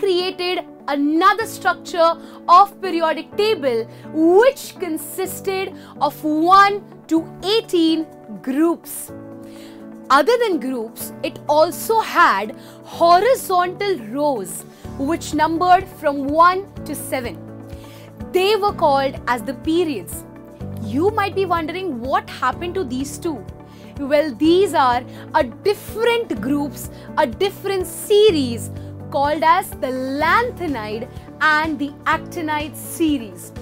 created another structure of periodic table which consisted of 1 to 18 groups. Other than groups, it also had horizontal rows which numbered from 1 to 7. They were called as the periods. You might be wondering what happened to these two. Well, these are a different groups, a different series called as the lanthanide and the actinide series.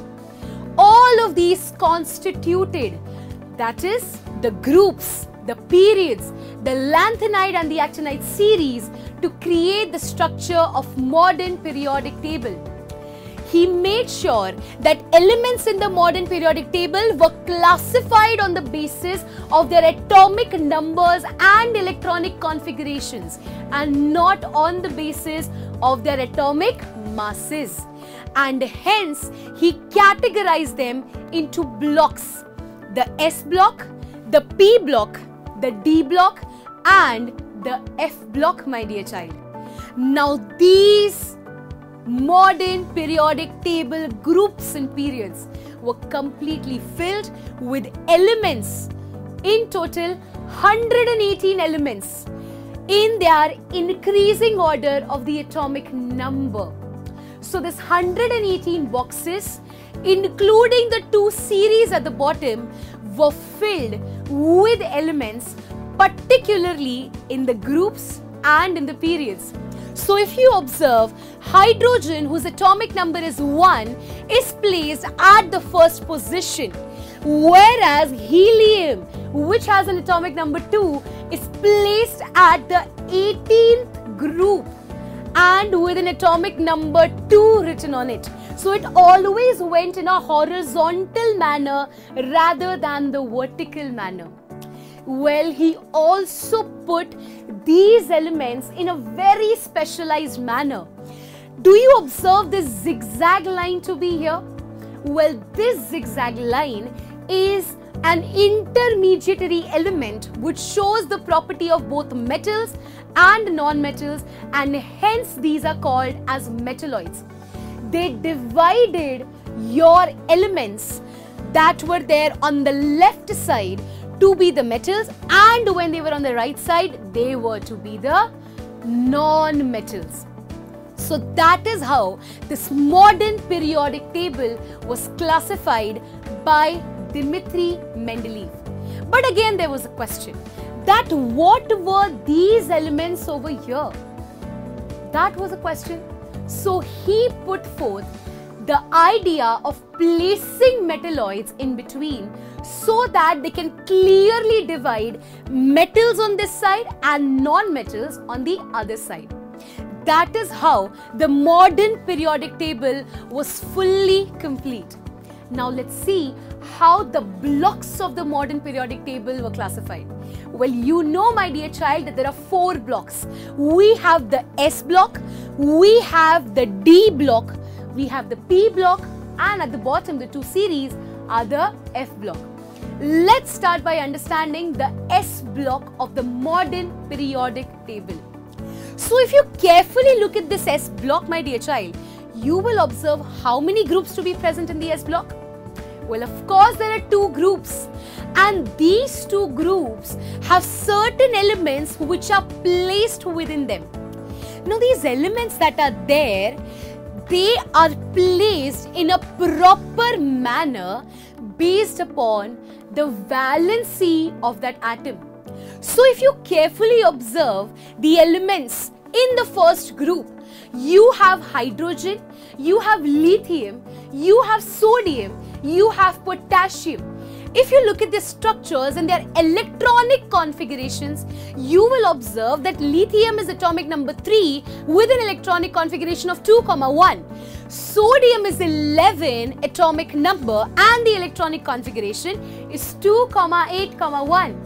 All of these constituted, that is, the groups, the periods, the lanthanide and the actinide series to create the structure of modern periodic table. He made sure that elements in the modern periodic table were classified on the basis of their atomic numbers and electronic configurations and not on the basis of their atomic masses. And hence, he categorized them into blocks, the S block, the P block, the D block and the F block, my dear child. Now these modern periodic table groups and periods were completely filled with elements, in total 118 elements in their increasing order of the atomic number. So this 118 boxes, including the two series at the bottom, were filled with elements, particularly in the groups and in the periods. So if you observe, hydrogen, whose atomic number is 1, is placed at the first position, whereas helium, which has an atomic number 2, is placed at the 18th group and with an atomic number 2 written on it. So it always went in a horizontal manner rather than the vertical manner. Well, he also put these elements in a very specialized manner. Do you observe this zigzag line to be here? Well, this zigzag line is an intermediary element which shows the property of both metals and non-metals, and hence these are called as metalloids. They divided your elements that were there on the left side to be the metals, and when they were on the right side, they were to be the non-metals. So that is how this modern periodic table was classified by Dmitri Mendeleev. But again, there was a question that what were these elements over here? That was a question. So he put forth the idea of placing metalloids in between so that they can clearly divide metals on this side and non-metals on the other side. That is how the modern periodic table was fully complete. Now let's see how the blocks of the modern periodic table were classified. Well, you know, my dear child, that there are 4 blocks. We have the S block, we have the D block, we have the P block, and at the bottom the two series are the F block. Let's start by understanding the S block of the modern periodic table. So if you carefully look at this S block, my dear child, you will observe how many groups to be present in the S block. Well, of course, there are 2 groups, and these 2 groups have certain elements which are placed within them. Now, these elements that are there, they are placed in a proper manner based upon the valency of that atom. So, if you carefully observe the elements in the first group, you have hydrogen, you have lithium, you have sodium, you have potassium. If you look at the structures and their electronic configurations, you will observe that lithium is atomic number 3 with an electronic configuration of 2,1. Sodium is 11 atomic number and the electronic configuration is 2,8,1.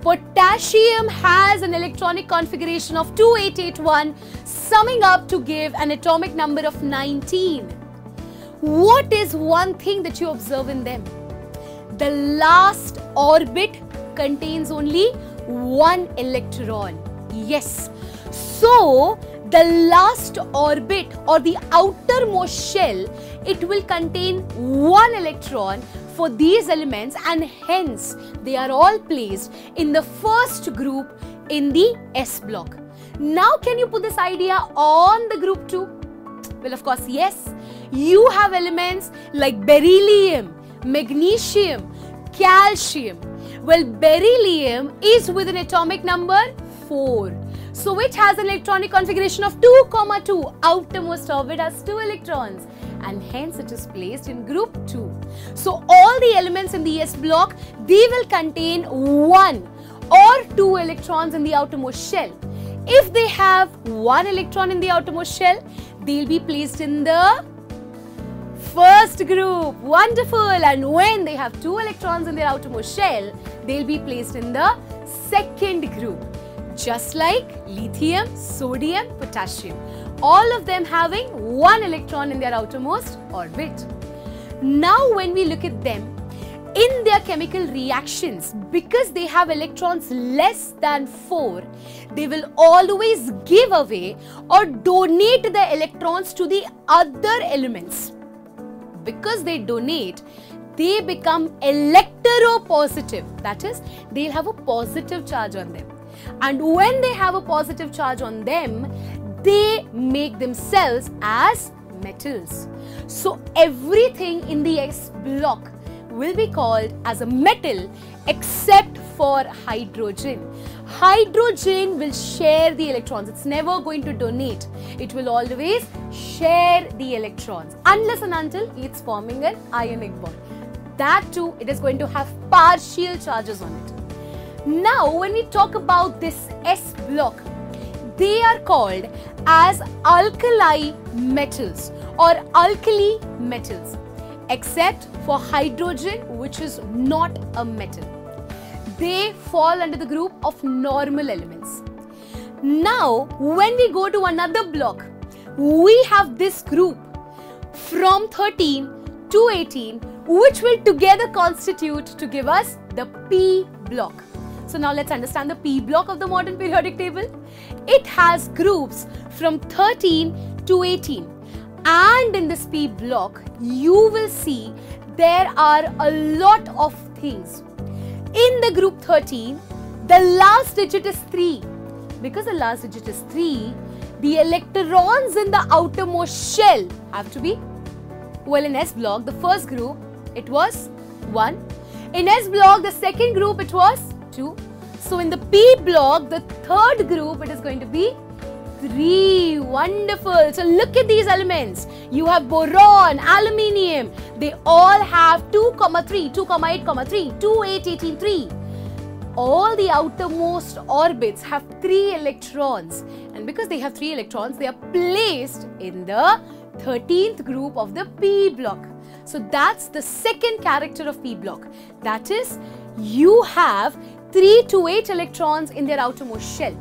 Potassium has an electronic configuration of 2881, summing up to give an atomic number of 19. What is one thing that you observe in them? The last orbit contains only 1 electron. Yes. So the last orbit or the outermost shell, it will contain one electron for these elements, and hence they are all placed in the first group in the S block. Now can you put this idea on the group 2? Well, of course, yes. You have elements like beryllium, magnesium, calcium. Well, beryllium is with an atomic number 4. So it has an electronic configuration of 2,2. Outermost orbit has 2 electrons, and hence it is placed in group 2. So all the elements in the S block, they will contain 1 or 2 electrons in the outermost shell. If they have 1 electron in the outermost shell, they'll be placed in the first group. Wonderful! And when they have 2 electrons in their outermost shell, they'll be placed in the second group. Just like lithium, sodium, potassium. All of them having 1 electron in their outermost orbit. Now when we look at them, in their chemical reactions, because they have electrons less than 4, they will always give away or donate the electrons to the other elements. Because they donate, they become electropositive. That is, they'll have a positive charge on them. And when they have a positive charge on them, they make themselves as metals. So everything in the S block will be called as a metal except for hydrogen. Hydrogen will share the electrons. It's never going to donate. It will always share the electrons unless and until it's forming an ionic bond. That too, it is going to have partial charges on it. Now, when we talk about this S block, they are called as alkali metals or alkali metals, except for hydrogen, which is not a metal. They fall under the group of normal elements. Now, when we go to another block, we have this group from 13 to 18, which will together constitute to give us the P block. So now let's understand the P block of the modern periodic table. It has groups from 13 to 18. And in this P block, you will see there are a lot of things. In the group 13, the last digit is 3. Because the last digit is 3, the electrons in the outermost shell have to be, well, in S block, the first group, it was 1. In S block, the second group, it was 2. So in the P block, the third group, it is going to be 3. Wonderful. So look at these elements. You have boron, aluminium. They all have 2,3, 2,8,3, 2,8,18,3. All the outermost orbits have 3 electrons. And because they have 3 electrons, they are placed in the 13th group of the P block. So that's the second character of P block. That is, you have 3 to 8 electrons in their outermost shell.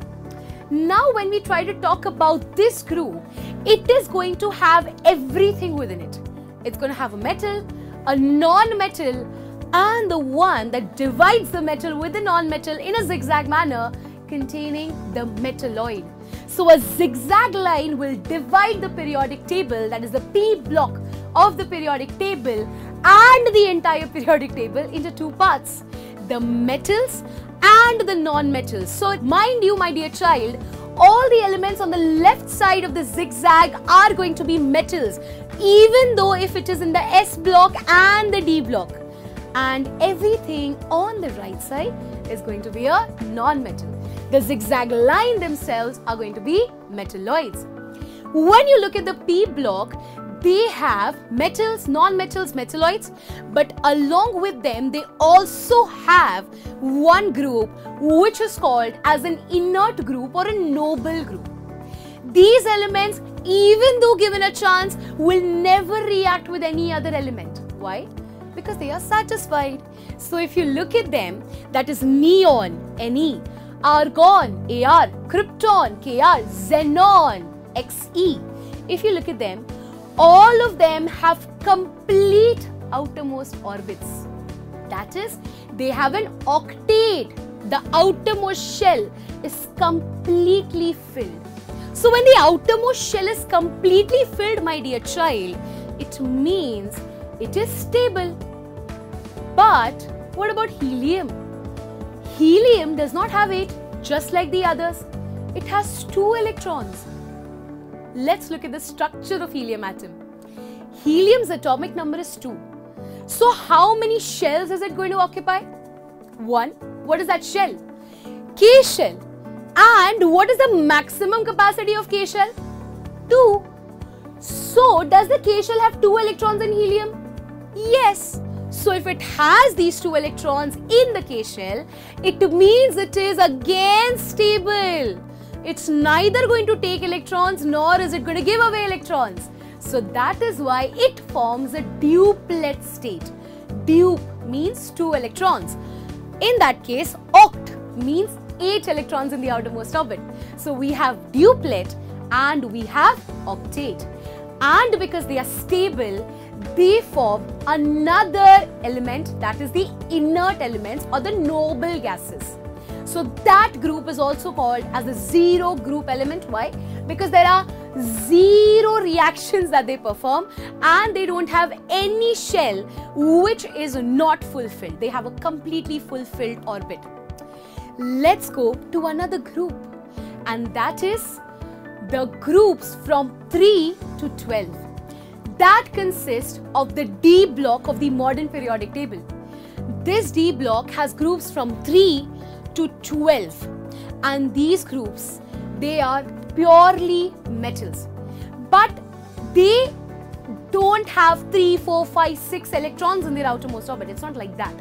Now when we try to talk about this group, it is going to have everything within it. It's going to have a metal, a non-metal, and the one that divides the metal with the non-metal in a zigzag manner containing the metalloid. So a zigzag line will divide the periodic table, that is the P block of the periodic table, and the entire periodic table into 2 parts, the metals and the non-metals. So mind you, my dear child, all the elements on the left side of the zigzag are going to be metals, even though if it is in the S block and the D block. And everything on the right side is going to be a non-metal. The zigzag line themselves are going to be metalloids. When you look at the P block, they have metals, non-metals, metalloids, but along with them, they also have one group which is called as an inert group or a noble group. These elements, even though given a chance, will never react with any other element. Why? Because they are satisfied. So if you look at them, that is neon, Ne, argon, Ar, krypton, Kr, xenon, Xe. If you look at them, all of them have complete outermost orbits. That is, they have an octet. The outermost shell is completely filled. So when the outermost shell is completely filled, my dear child, it means it is stable. But what about helium? Helium does not have it, just like the others. It has 2 electrons. Let's look at the structure of helium atom. Helium's atomic number is 2. So how many shells is it going to occupy? 1. What is that shell? K shell. And what is the maximum capacity of K shell? 2. So does the K shell have 2 electrons in helium? Yes. So if it has these 2 electrons in the K shell, it means it is again stable. It's neither going to take electrons nor is it going to give away electrons. So that is why it forms a duplet state. Dup means 2 electrons. In that case, oct means 8 electrons in the outermost orbit. So we have duplet and we have octet. And because they are stable, they form another element, that is the inert elements or the noble gases. So that group is also called as the zero group element. Why? Because there are 0 reactions that they perform and they don't have any shell which is not fulfilled. They have a completely fulfilled orbit. Let's go to another group, and that is the groups from 3 to 12. That consists of the D block of the modern periodic table. This D block has groups from 3 to 12, and these groups, they are purely metals, but they don't have 3, 4, 5, 6 electrons in their outermost orbit. It's not like that.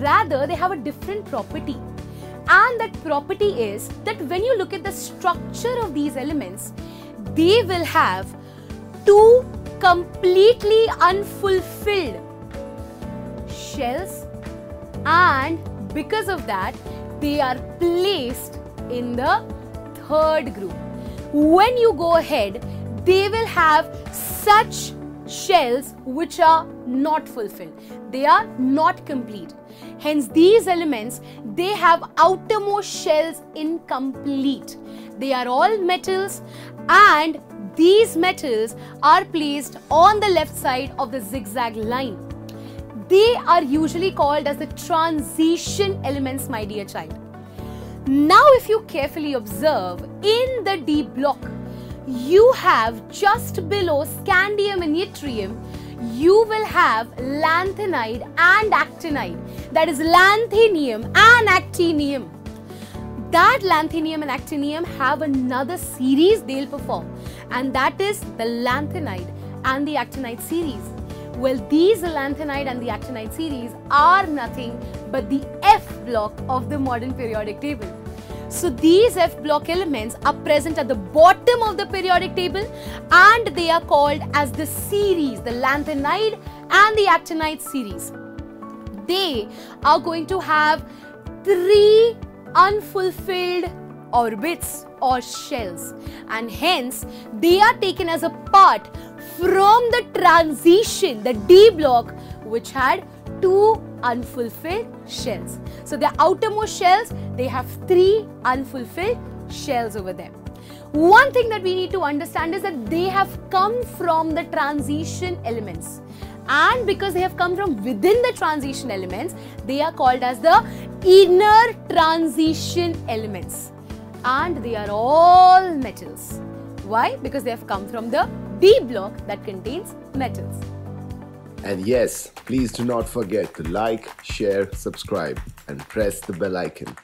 Rather, they have a different property. And that property is that when you look at the structure of these elements, they will have 2 completely unfulfilled shells, and because of that, they are placed in the 3rd group. When you go ahead, they will have such shells which are not fulfilled. They are not complete. Hence, these elements, they have outermost shells incomplete. They are all metals, and these metals are placed on the left side of the zigzag line. They are usually called as the transition elements, my dear child. Now, if you carefully observe, in the D block, you have just below scandium and yttrium, you will have lanthanide and actinide. That is lanthanium and actinium. That lanthanium and actinium have another series they'll perform, and that is the lanthanide and the actinide series. Well, these lanthanide and the actinide series are nothing but the F block of the modern periodic table. So these F block elements are present at the bottom of the periodic table, and they are called as the series, the lanthanide and the actinide series. They are going to have 3 unfulfilled orbits or shells, and hence they are taken as a part from the transition, the D block, which had 2 unfulfilled shells. So the outermost shells, they have 3 unfulfilled shells over there. One thing that we need to understand is that they have come from the transition elements, and because they have come from within the transition elements, they are called as the inner transition elements, and they are all metals. Why? Because they have come from the D block that contains metals. And yes, please do not forget to like, share, subscribe, and press the bell icon.